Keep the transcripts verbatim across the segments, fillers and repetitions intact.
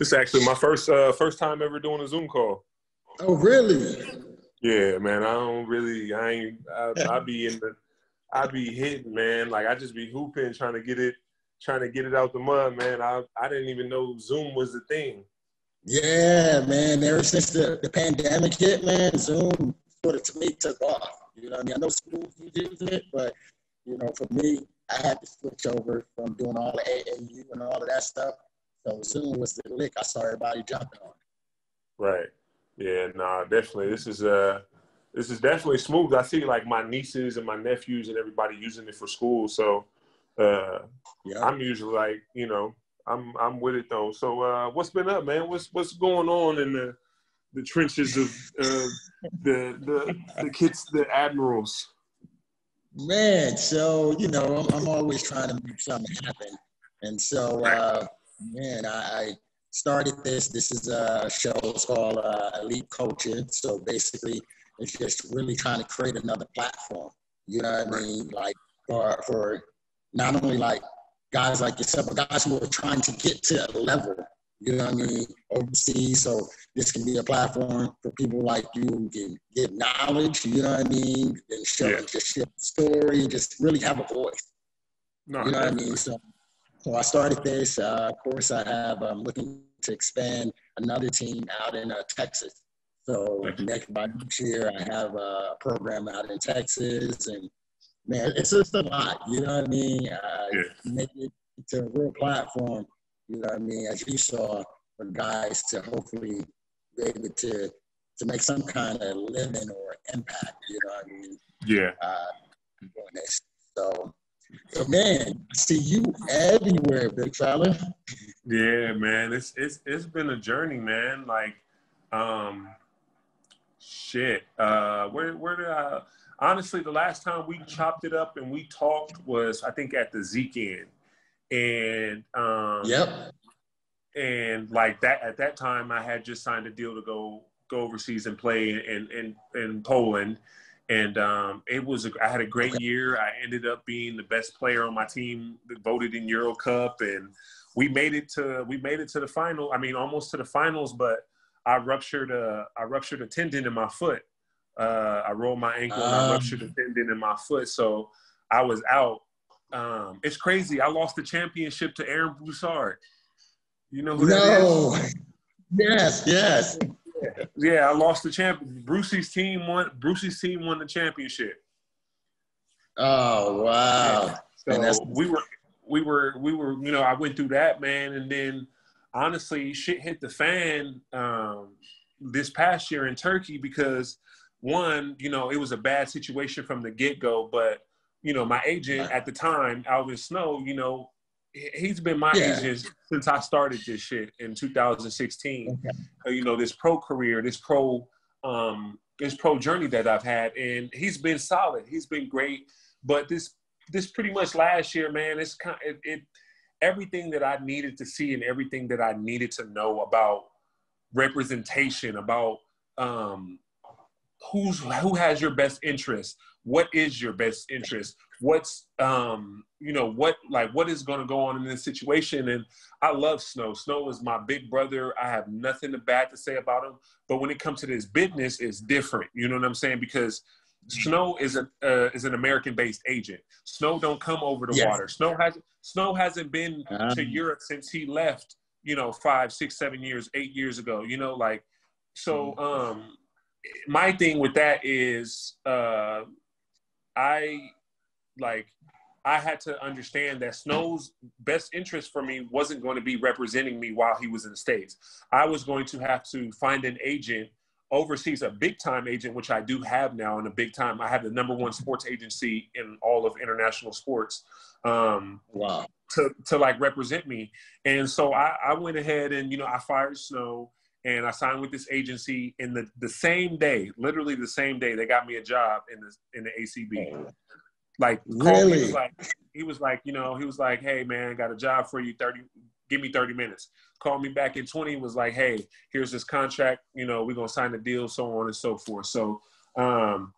This is actually my first uh, first time ever doing a Zoom call. Oh, really? Yeah, man. I don't really. I ain't. I, I be in the. I be hitting, man. Like I just be hooping, trying to get it, trying to get it out the mud, man. I I didn't even know Zoom was the thing. Yeah, man. Ever since the, the pandemic hit, man, Zoom sort of to me took off. You know what I mean? I know schools using it, but you know, for me, I had to switch over from doing all the A A U and all of that stuff. So Zoom was the lick I saw everybody jumping on. Right. Yeah, no, nah, definitely. This is uh this is definitely smooth. I see like my nieces and my nephews and everybody using it for school. So uh yeah. I'm usually like, you know, I'm I'm with it though. So uh what's been up, man? What's what's going on in the the trenches of uh, the the the kids, the Admirals? Man, so you know, I'm, I'm always trying to make something happen. And so uh man, I started this. This is a show, it's called uh, Elite Culture. So basically, it's just really trying to create another platform. You know what I mean? Like for, for not only like guys like yourself, but guys who are trying to get to a level, you know what I mean, overseas. So this can be a platform for people like you who can get knowledge, you know what I mean, and show, yeah. just share the story, just really have a voice. No, you know definitely. What I mean? So. So I started this. Uh, of course, I have. I'm looking to expand another team out in uh, Texas. So next by next year, I have a program out in Texas, and man, it's just a lot. You know what I mean? Uh, yeah. Make it to a real platform. You know what I mean? As you saw, for guys to hopefully be able to to make some kind of living or impact. You know what I mean? Yeah. Uh, doing this, so. So man, I see you everywhere, big fella. Yeah, man, it's it's it's been a journey, man. Like, um, shit. Uh, where where did I? Honestly, the last time we chopped it up and we talked was I think at the Zeke End, and um, yep. And like that at that time, I had just signed a deal to go go overseas and play in in, in Poland. And um, it was, a, I had a great year. I ended up being the best player on my team, voted in Euro Cup, and we made it to, we made it to the final. I mean, almost to the finals, but I ruptured a, I ruptured a tendon in my foot. Uh, I rolled my ankle um, and I ruptured a tendon in my foot. So I was out. Um, it's crazy. I lost the championship to Aaron Broussard. You know who no. that is? Yes, yes. Yeah. yeah, I lost the champion. Brucey's team won. Brucey's team won the championship. Oh wow! Yeah. So man, we were, we were, we were. You know, I went through that, man, and then honestly, shit hit the fan um, this past year in Turkey because one, you know, it was a bad situation from the get go. But you know, my agent at the time, Alvin Snow, you know, he's been my yeah. agent since I started this shit in two thousand sixteen. Okay. You know, this pro career, this pro, um, this pro journey that I've had, and he's been solid. He's been great. But this, this pretty much last year, man, it's kind of, it, it, everything that I needed to see and everything that I needed to know about representation, about um, who's who has your best interest, what is your best interest. What's, um, you know, what, like, what is going to go on in this situation? And I love Snow. Snow is my big brother. I have nothing bad to say about him. But when it comes to this business, it's different. You know what I'm saying? Because Snow is a uh, is an American-based agent. Snow don't come over the yes. water. Snow hasn't, Snow hasn't been um, to Europe since he left, you know, five, six, seven years, eight years ago. You know, like, so um, my thing with that is uh, I – like I had to understand that Snow's best interest for me wasn't going to be representing me while he was in the States. I was going to have to find an agent overseas, a big time agent, which I do have now in a big time. I have the number one sports agency in all of international sports um, wow. to, to like represent me. And so I, I went ahead and, you know, I fired Snow and I signed with this agency in the, the same day, literally the same day they got me a job in the, in the A C B. Oh. Like, really? He was like, he was like, you know, he was like, hey, man, got a job for you, thirty, give me thirty minutes. Called me back in twenty, was like, hey, here's this contract, you know, we're going to sign the deal, so on and so forth. So, um,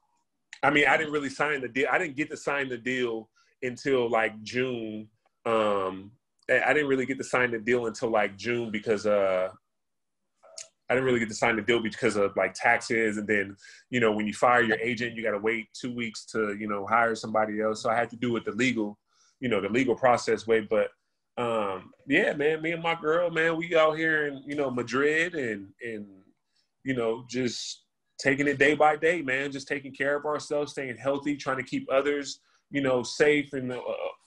I mean, I didn't really sign the deal. I didn't get to sign the deal until, like, June um, I didn't really get to sign the deal until like June because uh, I didn't really get to sign the deal because of like taxes. And then, you know, when you fire your agent, you got to wait two weeks to, you know, hire somebody else. So I had to do it the legal, you know, the legal process way. But um, yeah, man, me and my girl, man, we out here in, you know, Madrid and, and, you know, just taking it day by day, man, just taking care of ourselves, staying healthy, trying to keep others, you know, safe and uh,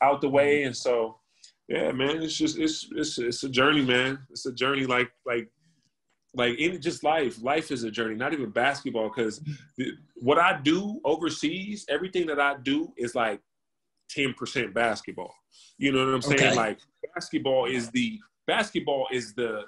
out the way. And so, yeah, man, it's just, it's, it's, it's a journey, man. It's a journey. Like, like, like in just life, life is a journey, not even basketball. Cause what I do overseas, everything that I do is like ten percent basketball. You know what I'm saying? Okay. Like basketball is the basketball is the,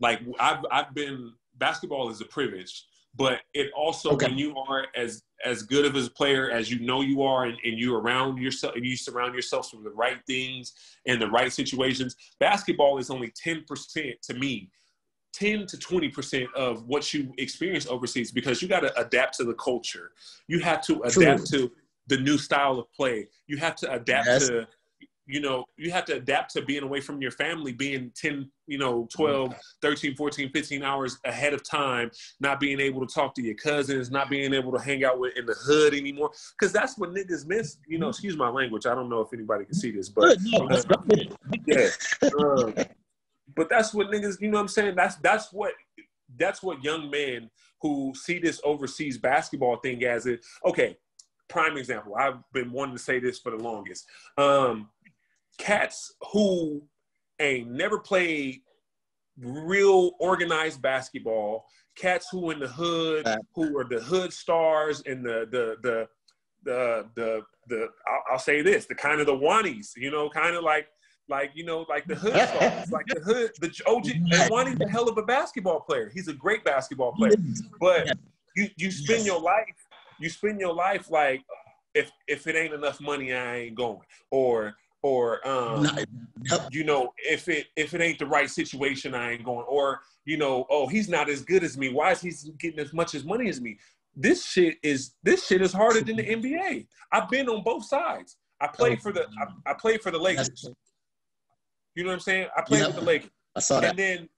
like I've, I've been, basketball is a privilege, but it also, okay. when you are as, as good of a player as you know you are and, and you around yourself and you surround yourself with the right things and the right situations, basketball is only ten percent to me, ten to twenty percent of what you experience overseas, because you got to adapt to the culture. You have to adapt True. to the new style of play. You have to adapt yes. to, you know, you have to adapt to being away from your family, being ten, you know, twelve, thirteen, fourteen, fifteen hours ahead of time, not being able to talk to your cousins, not being able to hang out with in the hood anymore. Cause that's what niggas miss, you know, excuse my language. I don't know if anybody can see this, but uh, yeah. Um, but that's what niggas, you know what I'm saying? That's, that's what, that's what young men who see this overseas basketball thing as it. Okay. Prime example. I've been wanting to say this for the longest. Um, Cats who ain't never played real organized basketball, cats who in the hood, who are the hood stars and the the the the the, the I'll, I'll say this, the kind of the wannies, you know, kind of like like you know, like the hood stars, like the hood, the O G. Wannie's a hell of a basketball player. He's a great basketball player, but you you spend your life, you spend your life like if if it ain't enough money, I ain't going, or or, um, you know, if it if it ain't the right situation, I ain't going. Or, you know, oh, he's not as good as me. Why is he getting as much as money as me? This shit is this shit is harder than the N B A. I've been on both sides. I played for the I, I played for the Lakers. You know what I'm saying? I played yep. with the Lakers. I saw that. And then,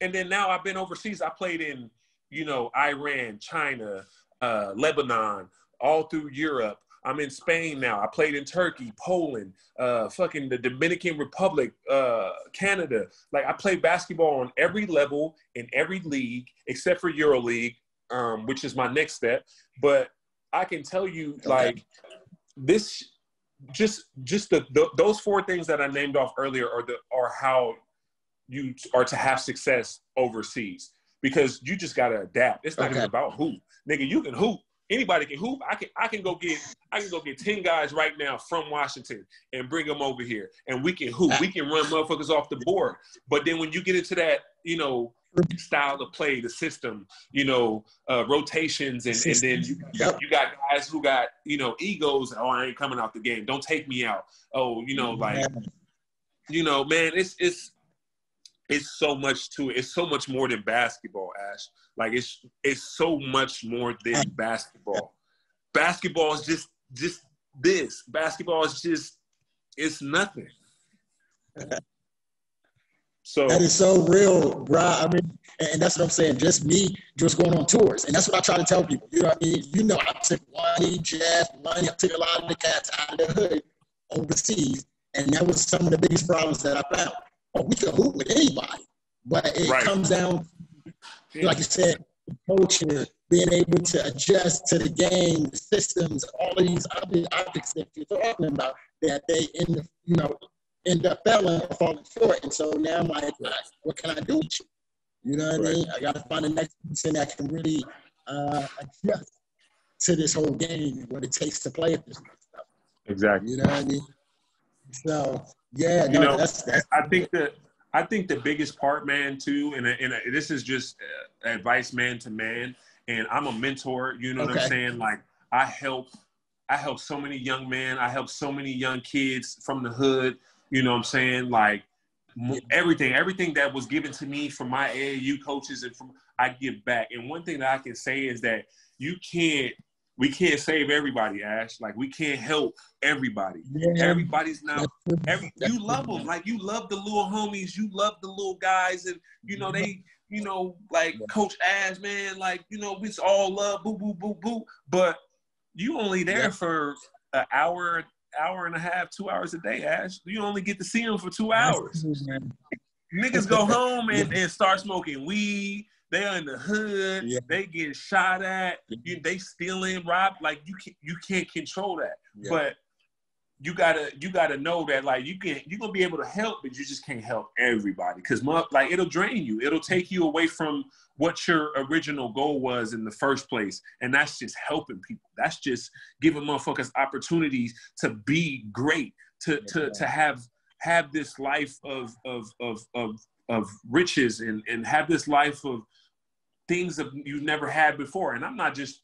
and then now I've been overseas. I played in, you know, Iran, China, uh, Lebanon, all through Europe. I'm in Spain now. I played in Turkey, Poland, uh, fucking the Dominican Republic, uh, Canada. Like, I play basketball on every level in every league except for EuroLeague, um, which is my next step. But I can tell you, okay. like, this, just just the, the those four things that I named off earlier are the are how you are to have success overseas, because you just gotta adapt. It's not okay. even about hoop, nigga. You can hoop. Anybody can hoop. I can. I can go get. I can go get ten guys right now from Washington and bring them over here, and we can hoop. We can run motherfuckers off the board. But then when you get into that, you know, style of play, the system, you know, uh, rotations, and, and then you, you got guys who got, you know, egos. Oh, I ain't coming out the game. Don't take me out. Oh, you know, like, you know, man, it's it's it's so much to it. It's so much more than basketball, Ash. Like, it's it's so much more than basketball. Basketball is just just this. Basketball is just it's nothing. So that is so real, bro. I mean, and that's what I'm saying. Just me, just going on tours, and that's what I try to tell people. You know what I mean? You know, I took Wani, Jeff, Money. I took a lot of the cats out of the hood overseas, and that was some of the biggest problems that I found. Oh, we can hoop with anybody, but it right. comes down. Like you said, culture, being able to adjust to the game, the systems, all of these other objects that you're talking about, that they end up, you know, end up failing or falling short. And so now I'm like, what can I do with you? You know what right. I mean? I got to find the next person that can really uh, adjust to this whole game and what it takes to play at this stuff. Exactly. You know what I mean? So, yeah. You no, know, that's, that's I think that I think the biggest part, man, too, and, and this is just advice man to man, and I'm a mentor, you know okay. what I'm saying? Like, I help, I help so many young men, I help so many young kids from the hood, you know what I'm saying? Like, everything, everything that was given to me from my A A U coaches, and from I give back. And one thing that I can say is that you can't, we can't save everybody, Ash. Like, we can't help everybody. Yeah. Everybody's not every, – you love them. Like, you love the little homies. You love the little guys. And, you know, they – you know, like, Coach Ash, man, like, you know, it's all love, boo, boo, boo, boo. But you only there yeah. for an hour, hour and a half, two hours a day, Ash. You only get to see them for two hours. Niggas go home and, and start smoking weed. They're in the hood. Yeah. They get shot at. You, they stealing, robbed. Like, you can't, you can't control that. Yeah. But you gotta, you gotta know that, like, you can, you're gonna be able to help, but you just can't help everybody, because like, it'll drain you. It'll take you away from what your original goal was in the first place, and that's just helping people. That's just giving motherfuckers opportunities to be great, to to to have have this life of of of of. of riches and, and have this life of things that you've never had before. And I'm not just,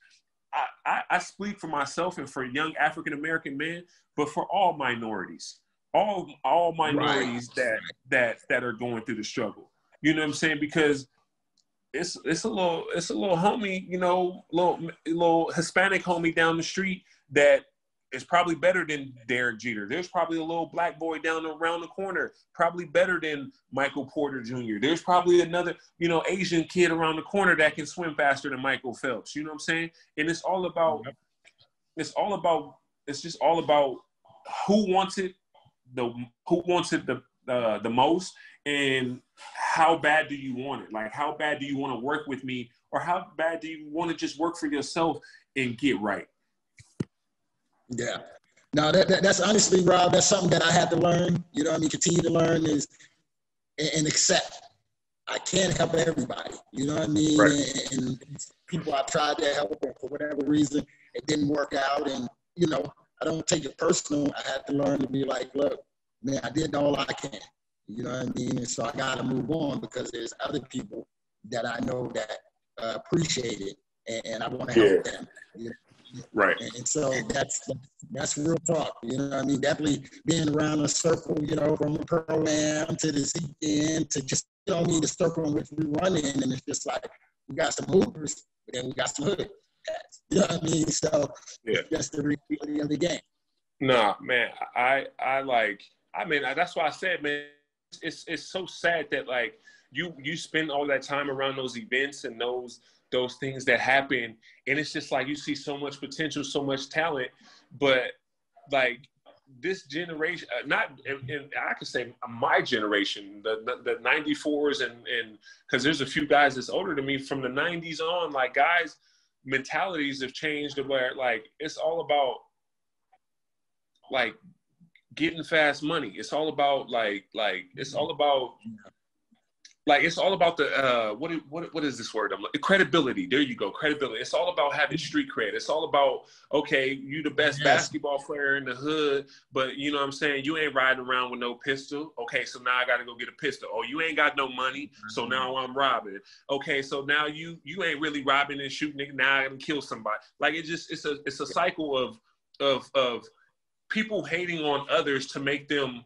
I, I, I speak for myself and for young African-American men, but for all minorities, all, all minorities right. that, that, that are going through the struggle. You know what I'm saying? Because it's, it's a little, it's a little homie, you know, little, little Hispanic homie down the street that is probably better than Derek Jeter. There's probably a little black boy down around the corner, probably better than Michael Porter Junior There's probably another, you know, Asian kid around the corner that can swim faster than Michael Phelps. You know what I'm saying? And it's all about, it's all about, it's just all about who wants it, the who wants it the uh, the most, and how bad do you want it? Like, how bad do you want to work with me, or how bad do you want to just work for yourself and get right? Yeah. No, that, that that's honestly, Rob, that's something that I had to learn, you know what I mean, continue to learn is and, and accept. I can't help everybody, you know what I mean? Right. And, and people I've tried to help, and for whatever reason, it didn't work out. And, you know, I don't take it personal. I had to learn to be like, look, man, I did all I can, you know what I mean? And so I got to move on, because there's other people that I know that uh, appreciate it, and, and I want to help yeah. them. You know? Right. And so that's that's real talk, you know what I mean? Definitely being around a circle, you know, from the program to the Zeke End to just, you know what I mean, the circle in which we run in, and it's just like, we got some hoopers, but then we got some hood cats, you know what I mean? So yeah. that's the reality of the game. Nah, man, I, I like, I mean, that's why I said, man, it's it's so sad that, like, you you spend all that time around those events and those those things that happen, and it's just like, you see so much potential, so much talent, but like, this generation, uh, not, and, and I could say my generation, the the, the ninety-fours, and and because there's a few guys that's older than me from the nineties on, like, guys' mentalities have changed to where, like, it's all about, like, getting fast money. It's all about, like, like, it's all about, like, it's all about the, uh, what, what, what is this word? I'm like, credibility. There you go. Credibility. It's all about having street cred. It's all about, okay, you the best yes. basketball player in the hood, but you know what I'm saying? You ain't riding around with no pistol. Okay, so now I got to go get a pistol. Oh, you ain't got no money, mm-hmm. so now I'm robbing. Okay, so now you you ain't really robbing and shooting. Now I can kill somebody. Like, it just, it's a it's a cycle of of of people hating on others to make them,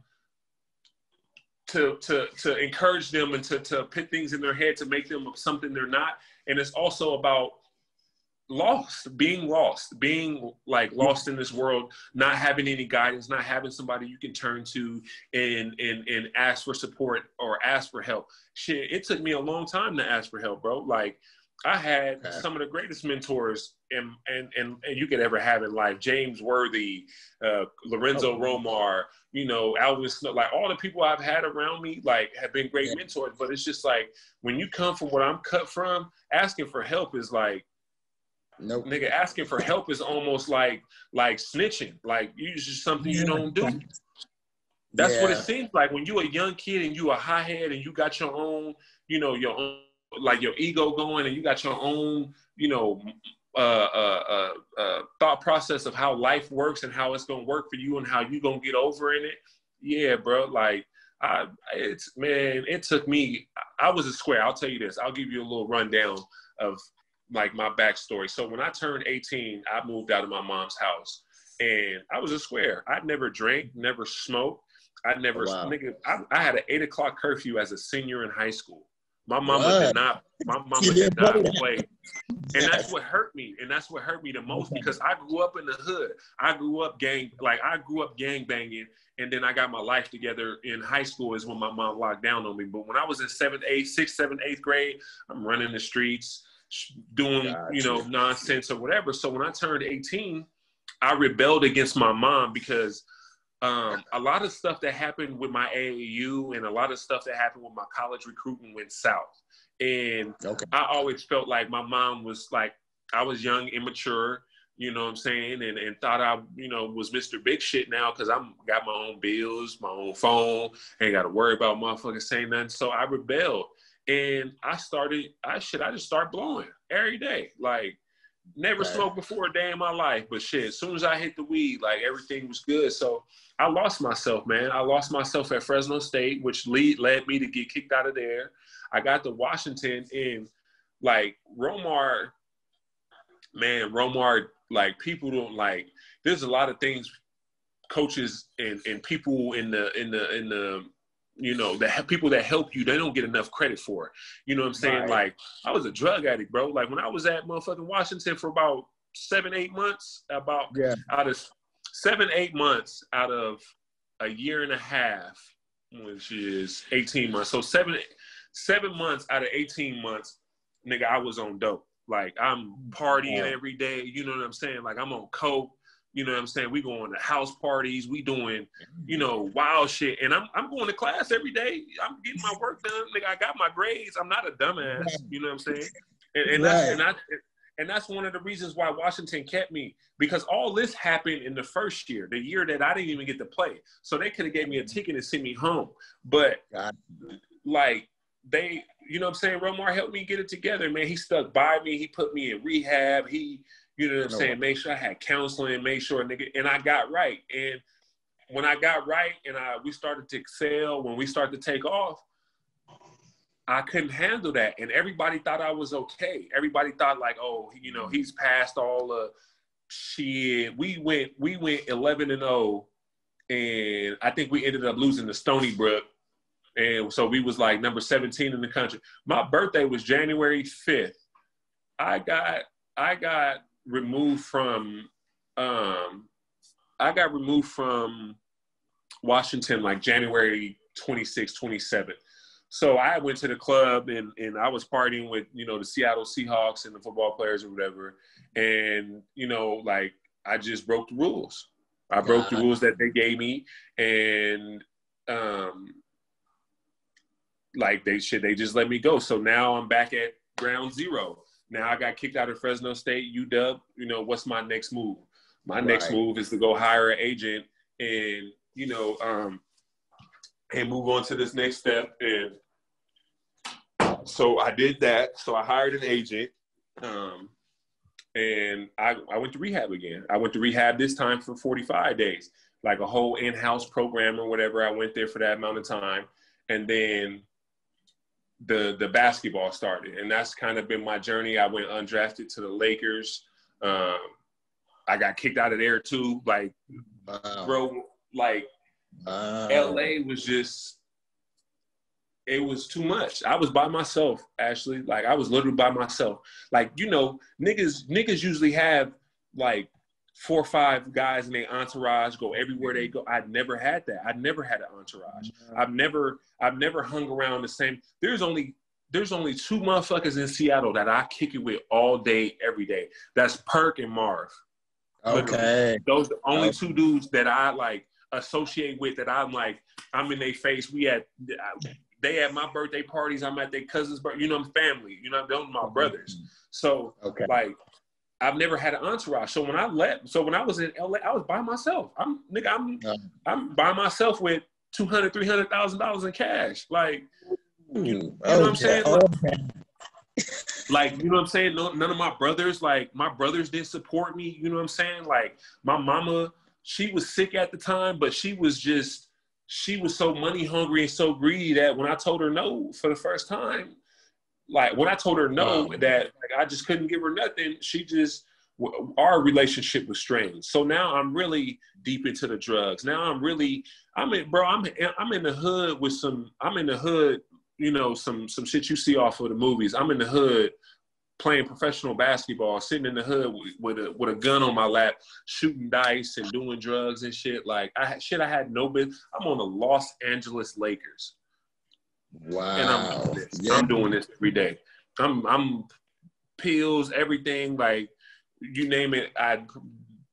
to to to encourage them and to, to put things in their head to make them something they're not. And it's also about loss, being lost, being like lost in this world, not having any guidance, not having somebody you can turn to and and and ask for support or ask for help. Shit, it took me a long time to ask for help, bro. Like, I had okay. some of the greatest mentors and and and you could ever have in life. James Worthy, uh, Lorenzo oh. Romar, you know, Alvin Snow, like, all the people I've had around me, like, have been great yeah. mentors. But it's just like, when you come from what I'm cut from, asking for help is like, nope. nigga, asking for help is almost like like snitching. Like, you just something yeah. you don't do. That's yeah. what it seems like when you a young kid and you a hothead and you got your own, you know, your own, like, your ego going, and you got your own, you know, uh, uh, uh, uh, thought process of how life works and how it's going to work for you and how you going to get over in it. Yeah, bro. Like, I, it's, man, it took me, I was a square. I'll tell you this. I'll give you a little rundown of, like, my backstory. So when I turned eighteen, I moved out of my mom's house, and I was a square. I never drank, never smoked. I never, wow. nigga, I, I had an eight o'clock curfew as a senior in high school. My mama what? did not. My mama did not play. And that's what hurt me. And that's what hurt me the most, because I grew up in the hood. I grew up gang, like I grew up gang banging. And then I got my life together in high school is when my mom locked down on me. But when I was in seventh, eighth, sixth, seventh, eighth grade, I'm running the streets, doing, you know, nonsense or whatever. So when I turned eighteen, I rebelled against my mom, because um, a lot of stuff that happened with my A A U and a lot of stuff that happened with my college recruiting went south. And okay. I always felt like my mom was like, I was young, immature, you know what I'm saying? And, and thought I, you know, was Mister Big Shit now, because I'm got my own bills, my own phone, ain't got to worry about motherfuckers saying nothing. So I rebelled. And I started, I shit, I just start blowing every day. Like, never right. smoked before a day in my life, but shit, as soon as I hit the weed, like, everything was good. So I lost myself, man. I lost myself at Fresno State, which lead, led me to get kicked out of there. I got to Washington, and, like, Romar, man, Romar, like, people don't, like, there's a lot of things coaches and, and people in the, in the, in the, you know, the people that help you, they don't get enough credit for it. You know what I'm saying? Right. Like, I was a drug addict, bro. Like, when I was at motherfucking Washington for about seven, eight months, about yeah. out of seven, eight months out of a year and a half, which is eighteen months. So seven, seven months out of eighteen months, nigga, I was on dope. Like, I'm partying yeah. every day. You know what I'm saying? Like, I'm on coke. You know what I'm saying? We going to house parties. We doing, you know, wild shit. And I'm I'm going to class every day. I'm getting my work done. Nigga, I got my grades. I'm not a dumbass. You know what I'm saying? And, and, right. that's, and, I, and that's one of the reasons why Washington kept me, because all this happened in the first year, the year that I didn't even get to play. So they could have gave me a ticket and sent me home. But, God. like, they, you know what I'm saying? Romar helped me get it together, man. He stuck by me. He put me in rehab. He... You know what I'm no. saying? Make sure I had counseling, make sure, nigga, and I got right. And when I got right and I we started to excel, when we started to take off, I couldn't handle that. And everybody thought I was okay. Everybody thought like, oh, you know, he's past all the shit. We went, we went eleven and oh, and I think we ended up losing to Stony Brook. And so we was like number seventeen in the country. My birthday was January fifth. I got, I got, removed from um I got removed from Washington like January twenty-sixth, twenty-seventh. So I went to the club and and I was partying with, you know, the Seattle Seahawks and the football players or whatever, and, you know, like, I just broke the rules. I broke the rules that they gave me, and um like they shit they just let me go. So now I'm back at ground zero. Now I got kicked out of Fresno State, U W. You know, what's my next move? My right. next move is to go hire an agent and, you know, um, and move on to this next step. And so I did that. So I hired an agent, um, and I, I went to rehab again. I went to rehab this time for forty-five days, like a whole in-house program or whatever. I went there for that amount of time, and then the the basketball started, and that's kind of been my journey. I went undrafted to the Lakers. Um, I got kicked out of there too. Like, wow. bro, like wow. L A was just, it was too much. I was by myself, actually. Like, I was literally by myself. Like, you know, niggas, niggas usually have like four or five guys in their entourage, go everywhere they go. I never had that. I never had an entourage. I've never, I've never hung around the same. There's only, there's only two motherfuckers in Seattle that I kick it with all day, every day. That's Perk and Marv. Okay. Literally. Those are the only okay. two dudes that I like associate with, that I'm like, I'm in their face. We at, they at my birthday parties. I'm at their cousins' birthday. You know, I'm family. You know, they're my brothers. So okay. like, I've never had an entourage. So when I left, so when I was in L A, I was by myself. I'm nigga, I'm uh, I'm by myself with two hundred, three hundred thousand dollars in cash. Like, you, you know okay, what I'm saying? Okay. Like, you know what I'm saying? No, none of my brothers, like my brothers didn't support me. You know what I'm saying? Like, my mama, she was sick at the time, but she was just, she was so money hungry and so greedy that when I told her no for the first time, like, when I told her no, wow. that like, I just couldn't give her nothing, she just, w our relationship was strained. So now I'm really deep into the drugs. Now I'm really, I'm in, bro, I'm, I'm in the hood with some, I'm in the hood, you know, some, some shit you see off of the movies. I'm in the hood playing professional basketball, sitting in the hood with, with, a, with a gun on my lap, shooting dice and doing drugs and shit. Like, I, shit, I had no business. I'm on the Los Angeles Lakers. Wow. And I'm doing this, yeah. I'm doing this every day. I'm, I'm pills, everything, like, you name it, I,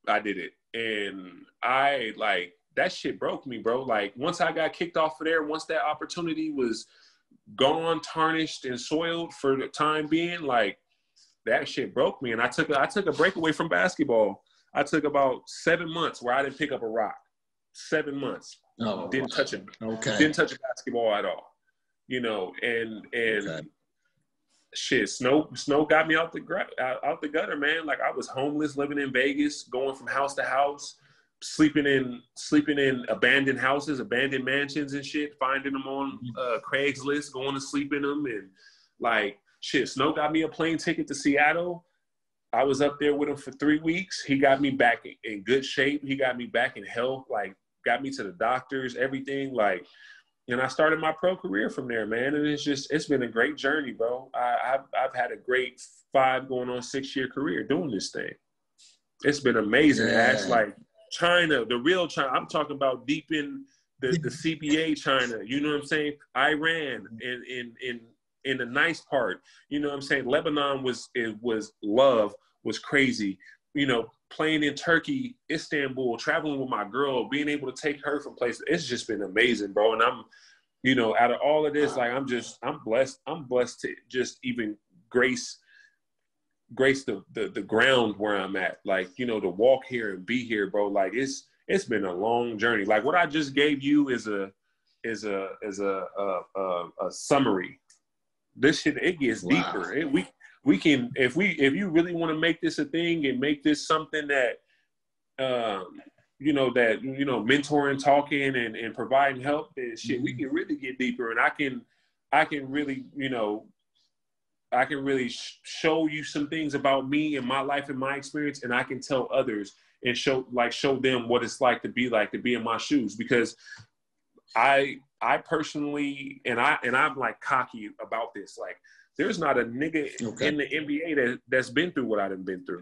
I did it. And I, like, that shit broke me, bro. Like, once I got kicked off of there, once that opportunity was gone, tarnished, and soiled for the time being, like, that shit broke me. And I took, I took a break away from basketball. I took about seven months where I didn't pick up a rock. Seven months. Oh, didn't touch it. Okay. Didn't touch basketball at all. You know, and and okay. shit, Snow Snow got me out the out the gutter, man. Like, I was homeless, living in Vegas, going from house to house, sleeping in sleeping in abandoned houses, abandoned mansions and shit, finding them on uh, Craigslist, going to sleep in them, and like shit. Snow got me a plane ticket to Seattle. I was up there with him for three weeks. He got me back in good shape. He got me back in health. Like, got me to the doctors, everything. Like. And I started my pro career from there, man. And it's just, it's been a great journey, bro. I, I've, I've had a great five going on six year career doing this thing. It's been amazing. Yeah. That's like China, the real China. I'm talking about deep in the, the C P A China, you know what I'm saying? Iran in, in, in, in the nice part, you know what I'm saying? Lebanon was, it was love, was crazy, you know, playing in Turkey, Istanbul, traveling with my girl, being able to take her from places. It's just been amazing, bro. And I'm, you know, out of all of this, like, I'm just, I'm blessed. I'm blessed to just even grace, grace the, the, the ground where I'm at. Like, you know, to walk here and be here, bro. Like, it's, it's been a long journey. Like, what I just gave you is a, is a, is a, a, a, a summary. This shit, it gets wow. deeper. It, we, We can, if we, if you really want to make this a thing and make this something that, um, you know, that, you know, mentoring, talking and, and providing help and shit, we can really get deeper. And I can, I can really, you know, I can really sh- show you some things about me and my life and my experience. And I can tell others and show, like, show them what it's like to be like, to be in my shoes, because I, I personally, and I, and I'm like cocky about this, like, there's not a nigga okay. in the N B A that, that's been through what I've been through.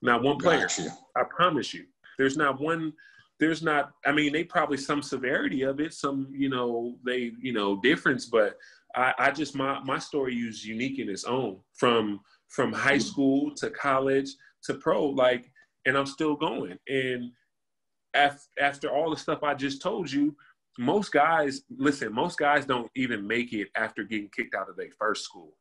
Not one player. Gotcha. I promise you. There's not one, there's not, I mean, they probably some severity of it, some, you know, they, you know, difference, but I, I just, my, my story is unique in its own from, from high school to college to pro, like, and I'm still going. And af- after all the stuff I just told you, most guys, listen, most guys don't even make it after getting kicked out of their first school.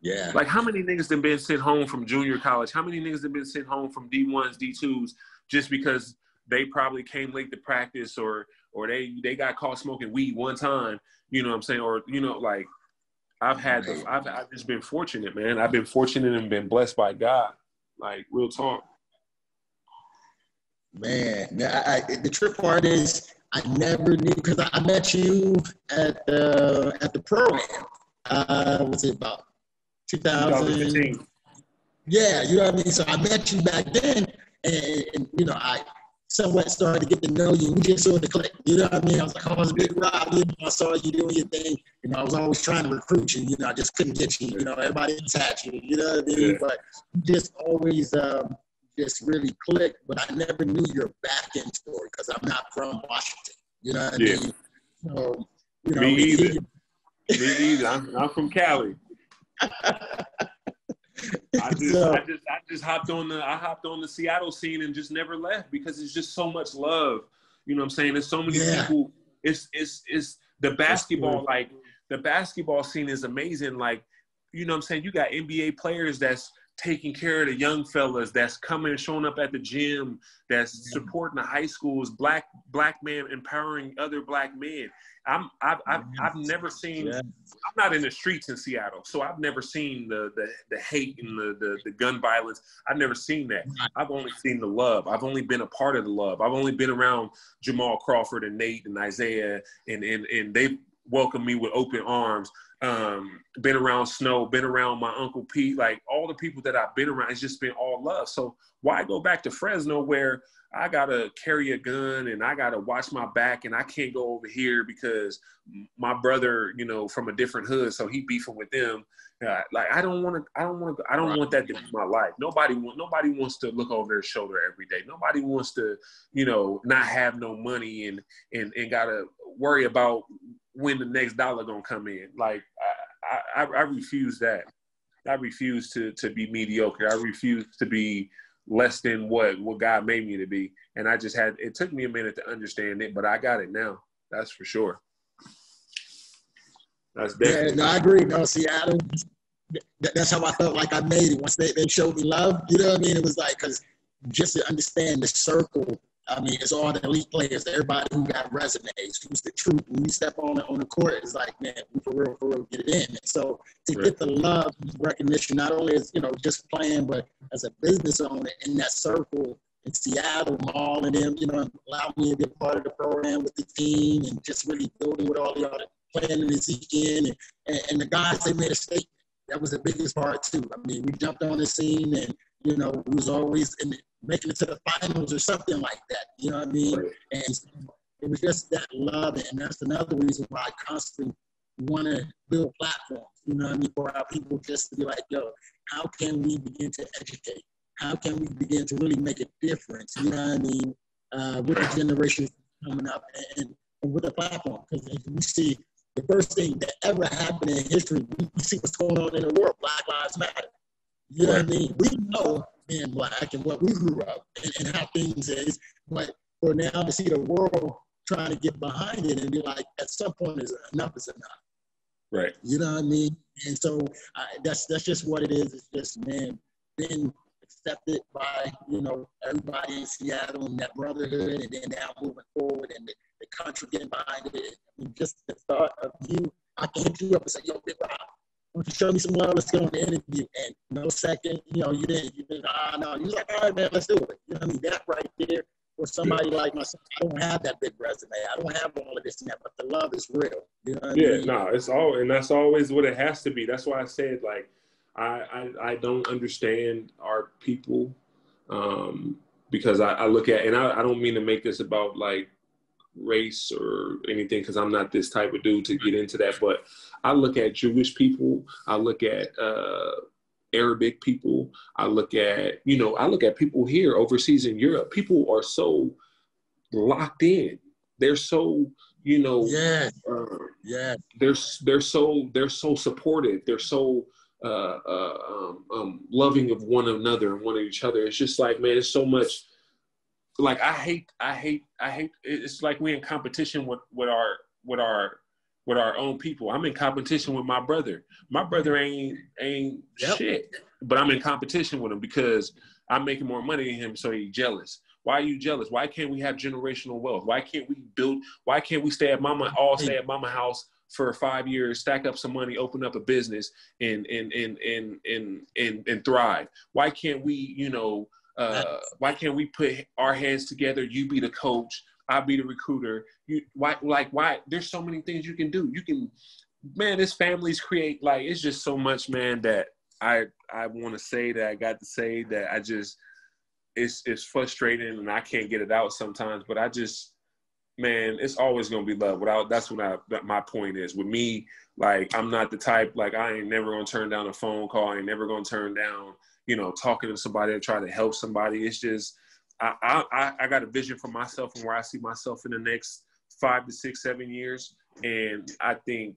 Yeah. Like, how many niggas have been sent home from junior college? How many niggas have been sent home from D ones, D twos, just because they probably came late to practice or or they, they got caught smoking weed one time, you know what I'm saying? Or, you know, like, I've had, the, I've, I've just been fortunate, man. I've been fortunate and been blessed by God. Like, real talk. Man, I, I, the trip part is, I never knew, because I met you at the uh, at the pro-am. Uh, was it about two thousand fifteen? Yeah, you know what I mean. So I met you back then, and, and you know I somewhat started to get to know you. We just saw the click. You know what I mean. I was like, oh, I was a big Rob. You know, I saw you doing your thing. You know, I was always trying to recruit you. You know, I just couldn't get you. You know, everybody attached you. You know what I mean. Yeah. But just always. Um, just really clicked, but I never knew your back end story because I'm not from Washington. You know what I yeah. mean? So, you know, me either. me either. I'm, I'm from Cali. I just, so, I just, I just hopped on the, I hopped on the Seattle scene and just never left because it's just so much love. You know what I'm saying? There's so many yeah. people. It's, it's, it's the basketball, like the basketball scene is amazing. Like, you know what I'm saying? You got N B A players that's taking care of the young fellas, that's coming, showing up at the gym, that's supporting the high schools, black black men empowering other black men. I'm I've I've, I've never seen. I'm not in the streets in Seattle, so I've never seen the the, the hate and the, the the gun violence. I've never seen that. I've only seen the love. I've only been a part of the love. I've only been around Jamal Crawford and Nate and Isaiah, and and and they welcomed me with open arms. Um, been around Snow, been around my Uncle Pete, like all the people that I've been around, it's just been all love. So why go back to Fresno where I got to carry a gun and I got to watch my back and I can't go over here because my brother, you know, from a different hood, so he beefing with them. Uh, like, I don't want to, I don't want to, I don't right. want that to be my life. Nobody want, nobody wants to look over their shoulder every day. Nobody wants to, you know, not have no money and, and, and got to worry about when the next dollar going to come in. Like, I, I, I refuse that. I refuse to, to be mediocre. I refuse to be less than what, what God made me to be. And I just had, it took me a minute to understand it, but I got it now. That's for sure. That's definitely. Yeah, no, I agree. No, Seattle, that's how I felt like I made it. Once they, they showed me love, you know what I mean? It was like, because just to understand the circle, I mean, it's all the elite players, everybody who got resumes, who's the truth. When you step on on the court, it's like, man, we for real, for real, get it in. And so to right. get the love, recognition, not only as, you know, just playing, but as a business owner in that circle in Seattle, Mall, and them, you know, allowed me to be a part of the program with the team and just really building with all the other playing in the Zeke End. And, and, and the guys, they made a statement. That was the biggest part, too. I mean, we jumped on the scene and, you know, we was always in the, making it to the finals or something like that, you know what I mean? Right. And it was just that love, and that's another reason why I constantly want to build platforms, you know what I mean, for our people just to be like, yo, how can we begin to educate? How can we begin to really make a difference, you know what I mean, uh, with the generations coming up and, and with the platform? Because you see, the first thing that ever happened in history, we, we see what's going on in the world, Black Lives Matter. You know what I mean? We know being Black and what we grew up and, and how things is, but for now to see the world trying to get behind it and be like, at some point, is enough is enough. Right. You know what I mean? And so I, that's that's just what it is. It's just, man, being accepted by, you know, everybody in Seattle and that brotherhood, and then now moving forward and the, the country getting behind it. I mean, just the thought of you, I can hit you up and say, yo, big Rob, show me some love, let's get on the interview. And no second, you know, you didn't, you didn't, ah, no. You was like, all right, man, let's do it. You know what I mean? That right there, for somebody yeah. like myself, I don't have that big resume. I don't have all of this and that, but the love is real. You know what yeah, I mean? no, it's all, and that's always what it has to be. That's why I said, like, I, I, I don't understand our people um, because I, I look at, and I, I don't mean to make this about, like, race or anything, because I'm not this type of dude to get into that, but I look at Jewish people, I look at uh, Arabic people, I look at, you know, I look at people here overseas in Europe. People are so locked in. They're so, you know, yeah, uh, yeah. They're they're so they're so supportive. They're so uh, uh, um, um, loving of one another and one of each other. It's just like, man, it's so much. Like, I hate, I hate, I hate, it's like we're in competition with, with our, with our, with our own people. I'm in competition with my brother. My brother ain't, ain't yep. shit, but I'm in competition with him because I'm making more money than him. So he's jealous. Why are you jealous? Why can't we have generational wealth? Why can't we build, why can't we stay at mama, all stay at mama house for five years, stack up some money, open up a business and, and, and, and, and, and, and thrive? Why can't we, you know, Uh, why can't we put our hands together? You be the coach, I be the recruiter. You why like why? There's so many things you can do. You can, man. This families create like it's just so much, man. That I I want to say that I got to say that I just it's it's frustrating and I can't get it out sometimes. But I just man, it's always gonna be love. Without that's what I that my point is with me. Like I'm not the type like I ain't never gonna turn down a phone call. I ain't never gonna turn down. You know, talking to somebody and trying to help somebody. It's just, I, I, I got a vision for myself and where I see myself in the next five to six, seven years. And I think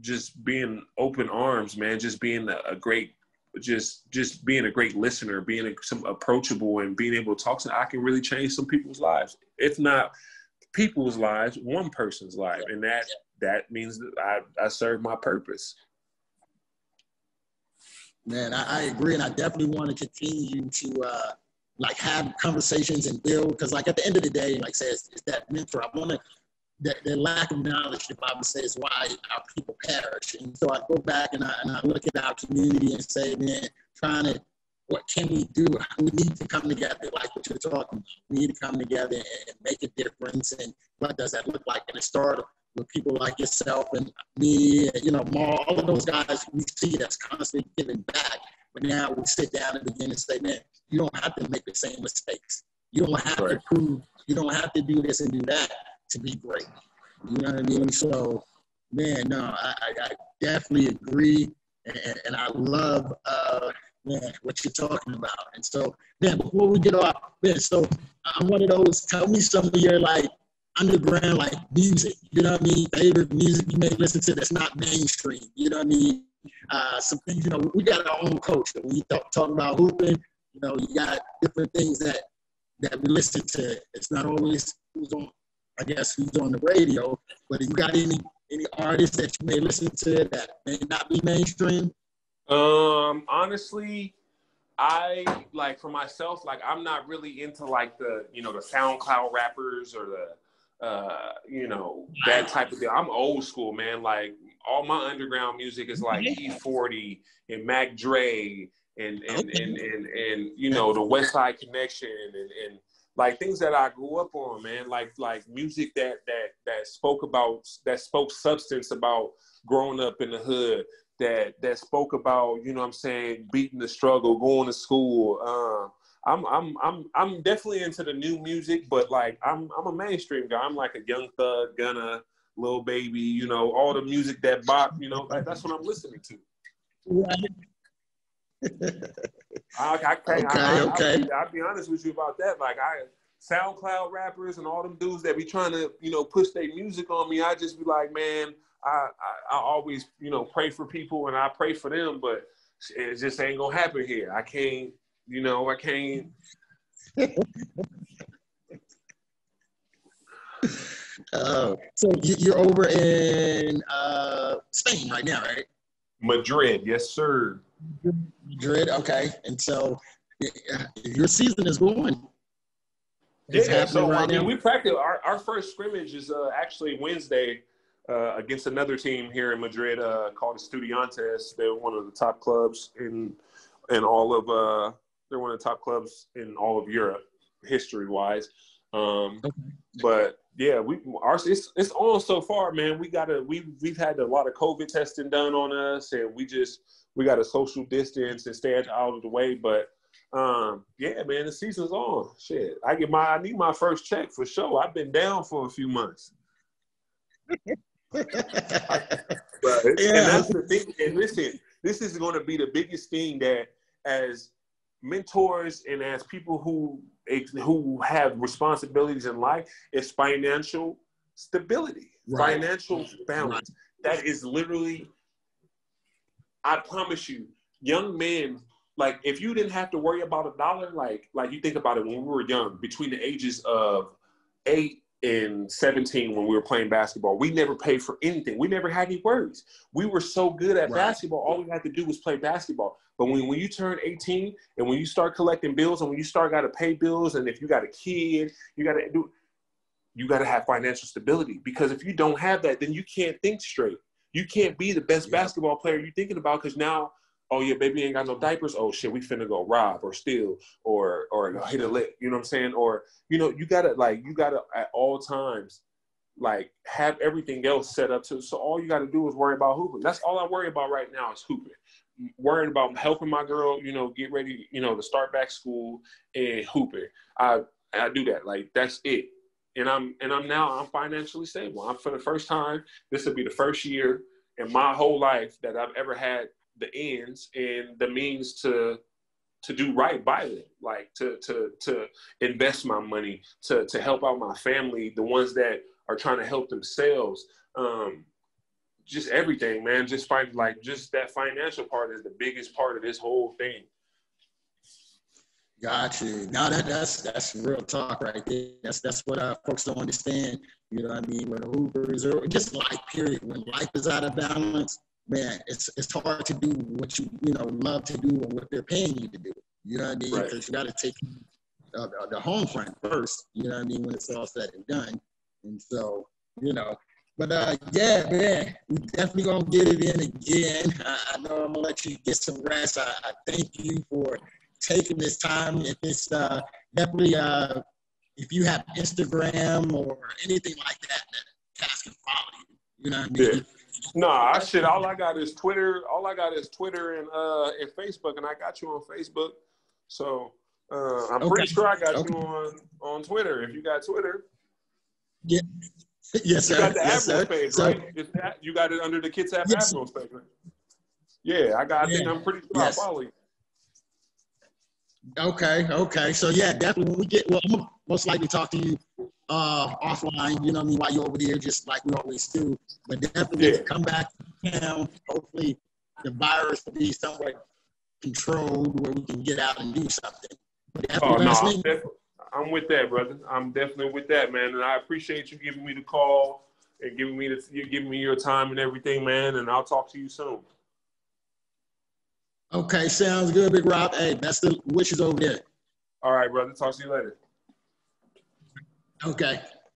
just being open arms, man, just being a, a great, just, just being a great listener, being a, some approachable and being able to talk to, I can really change some people's lives. If not people's lives, one person's life. And that, that means that I, I serve my purpose. Man, I, I agree, and I definitely want to continue to, uh, like, have conversations and build, because, like, at the end of the day, like I said, it's, it's that mentor. I want to, that, that lack of knowledge, the Bible says, why our people perish. And so I go back and I, and I look at our community and say, man, trying to, what can we do? We need to come together, like what you're talking about. We need to come together and, and make a difference, and what does that look like in a startup? With people like yourself and me, you know, Mar, all of those guys we see that's constantly giving back. But now we sit down and begin to say, man, you don't have to make the same mistakes. You don't have right. to prove, you don't have to do this and do that to be great. You know what I mean? So, man, no, I, I definitely agree. And, and I love, uh, man, what you're talking about. And so, man, before we get off, man, so I'm one of those, tell me some of your, like, underground, like, music, you know what I mean? Favorite music you may listen to that's not mainstream, you know what I mean? Uh, some things, you know, we got our own culture. When you talk, talk about hooping, you know, you got different things that, that we listen to. It's not always who's on, I guess, who's on the radio, but you got any any artists that you may listen to that may not be mainstream? Um, honestly, I, like, for myself, like, I'm not really into, like, the, you know, the SoundCloud rappers or the, uh, you know, that type of thing. I'm old school, man. Like, all my underground music is, like, yeah. E forty and Mac Dre and, and, okay. and, and, and, and, you know, the West Side Connection and, and, like, things that I grew up on, man, like like music that that that spoke about that spoke substance about growing up in the hood, that that spoke about, you know what I'm saying, beating the struggle, going to school. Um, I'm I'm I'm I'm definitely into the new music, but like I'm I'm a mainstream guy. I'm like a Young Thug, Gunna, Lil Baby, you know, all the music that bop, you know, like, that's what I'm listening to. Right. I, I okay, I, okay. I'll be, I'll be honest with you about that. Like, I SoundCloud rappers and all them dudes that be trying to, you know, push their music on me. I just be like, man, I, I, I always, you know, pray for people and I pray for them, but it just ain't gonna happen here. I can't, you know, I can't. uh, so you're over in uh, Spain right now, right? Madrid, yes, sir. Madrid, okay. And so yeah, your season is going. It's yeah, so right I mean, now. we practice. Our, our first scrimmage is uh, actually Wednesday uh, against another team here in Madrid uh, called Estudiantes. They're one of the top clubs in in all of uh, they're one of the top clubs in all of Europe, history wise. Um, okay. But yeah, we our it's it's on so far, man. We gotta we we've had a lot of COVID testing done on us, and we just. We got to social distance and stay out of the way, but um, yeah, man, the season's on. Shit, I get my, I need my first check for sure. I've been down for a few months. But, yeah. And that's the thing. And listen, this is going to be the biggest thing that, as mentors and as people who who have responsibilities in life, is financial stability, right. financial balance. Right. That is literally. I promise you, young men, like, if you didn't have to worry about a dollar, like, like you think about it when we were young, between the ages of eight and seventeen when we were playing basketball, we never paid for anything. We never had any worries. We were so good at right. basketball. All we had to do was play basketball. But when, when you turn eighteen and when you start collecting bills and when you start got to pay bills and if you got a kid, you got to do, you got to have financial stability, because if you don't have that, then you can't think straight. You can't be the best yeah. basketball player you're thinking about, because now, oh, your baby ain't got no diapers. Oh, shit, we finna go rob or steal or or hit a lick. You know what I'm saying? Or, you know, you got to, like, you got to at all times, like, have everything else set up. to. So all you got to do is worry about hooping. That's all I worry about right now is hooping. Worrying about helping my girl, you know, get ready, you know, to start back school and hooping. I, I do that. Like, that's it. And I'm and I'm now I'm financially stable. I'm for the first time. This will be the first year in my whole life that I've ever had the ends and the means to to do right by them, like to to to invest my money, to to help out my family, the ones that are trying to help themselves. Um, just everything, man. Just find like just that financial part is the biggest part of this whole thing. Got you. Now that that's that's real talk right there. That's that's what uh, folks don't understand. You know what I mean? When the Uber is or just life period. When life is out of balance, man, it's it's hard to do what you you know love to do or what they're paying you to do. You know what I mean? Because right. you got to take uh, the, the home front first. You know what I mean? When it's all said and done, and so you know. But uh, yeah, man, we definitely gonna get it in again. I, I know I'm gonna let you get some rest. I, I thank you for. Taking this time. If it's uh, definitely, uh, if you have Instagram or anything like that, that guys can follow you. You know what I mean? Yeah. No, I shit. All I got is Twitter. All I got is Twitter and uh, and Facebook, and I got you on Facebook. So Uh, I'm okay. pretty sure I got okay. you on, on Twitter. If you got Twitter. Yeah. Yes, sir. You got the yes, Afro page, right? It's that, you got it under the Kids Have yes. Afro page, right? Yeah, I got. Yeah. I think I'm pretty sure yes. I follow you. Okay, okay. So, yeah, definitely when we get – well, I'm going to most likely talk to you uh, offline, you know what I mean, while you're over there, just like we always do. But definitely yeah. come back to town. Hopefully the virus will be somewhat controlled where we can get out and do something. But oh, no, I'm, def- I'm with that, brother. I'm definitely with that, man. And I appreciate you giving me the call and giving me the, you giving me your time and everything, man. And I'll talk to you soon. Okay, sounds good, Big Rob. Hey, best of wishes over there. All right, brother. Talk to you later. Okay.